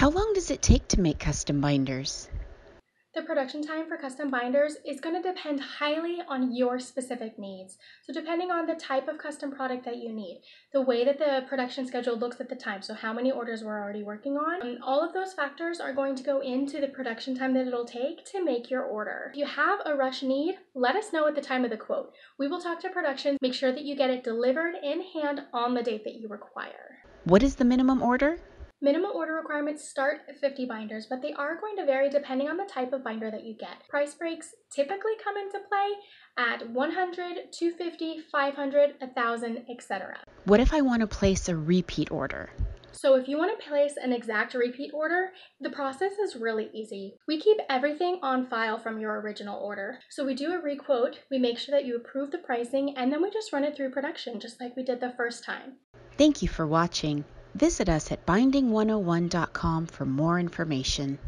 How long does it take to make custom binders? The production time for custom binders is going to depend highly on your specific needs. So depending on the type of custom product that you need, the way that the production schedule looks at the time, so how many orders we're already working on, and all of those factors are going to go into the production time that it'll take to make your order. If you have a rush need, let us know at the time of the quote. We will talk to production, make sure that you get it delivered in hand on the date that you require. What is the minimum order? Minimum order requirements start at 50 binders, but they are going to vary depending on the type of binder that you get. Price breaks typically come into play at 100, 250, 500, 1,000, etc. What if I want to place a repeat order? So if you want to place an exact repeat order, the process is really easy. We keep everything on file from your original order. So we do a requote, we make sure that you approve the pricing, and then we just run it through production just like we did the first time. Thank you for watching. Visit us at Binding101.com for more information.